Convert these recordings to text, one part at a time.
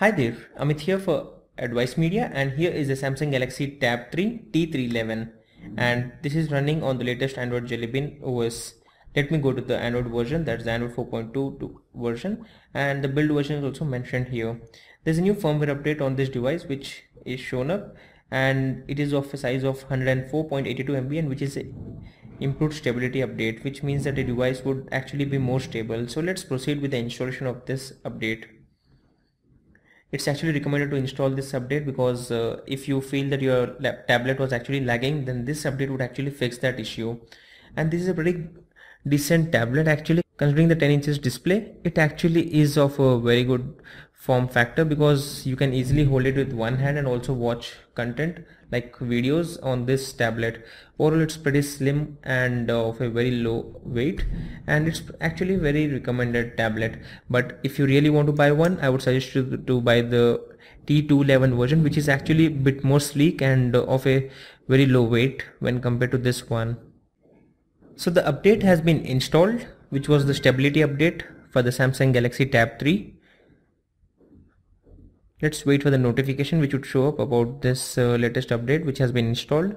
Hi there, Amit here for Advice Media, and here is the Samsung Galaxy Tab 3 T311, and this is running on the latest Android Jelly Bean OS. Let me go to the Android version, that's the Android 4.2 version, and the build version is also mentioned here. There's a new firmware update on this device which is shown up, and it is of a size of 104.82 MB, and which is improved stability update, which means that the device would actually be more stable. So let's proceed with the installation of this update. It's actually recommended to install this update because if you feel that your tablet was actually lagging, then this update would actually fix that issue. And this is a pretty decent tablet actually, considering the 10 inches display. It actually is of a very good form factor because you can easily hold it with one hand and also watch content like videos on this tablet. Overall, it's pretty slim and of a very low weight, and it's actually very recommended tablet. But if you really want to buy one, I would suggest you to buy the T211 version, which is actually a bit more sleek and of a very low weight when compared to this one. So the update has been installed, which was the stability update for the Samsung Galaxy Tab 3. Let's wait for the notification which would show up about this latest update which has been installed.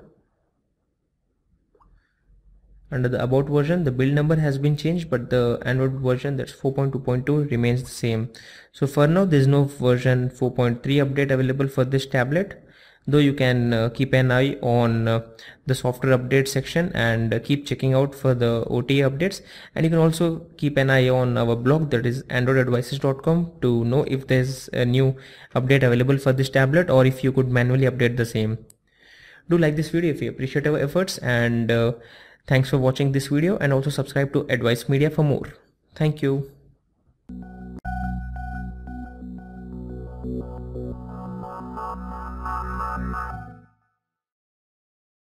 Under the about version, the build number has been changed, but the Android version, that's 4.2.2, remains the same. So for now, there's no version 4.3 update available for this tablet, though you can keep an eye on the software update section and keep checking out for the OTA updates. And you can also keep an eye on our blog, that is androidadvices.com, to know if there's a new update available for this tablet or if you could manually update the same. Do like this video if you appreciate our efforts, and thanks for watching this video, and also subscribe to Advice Media for more. Thank you.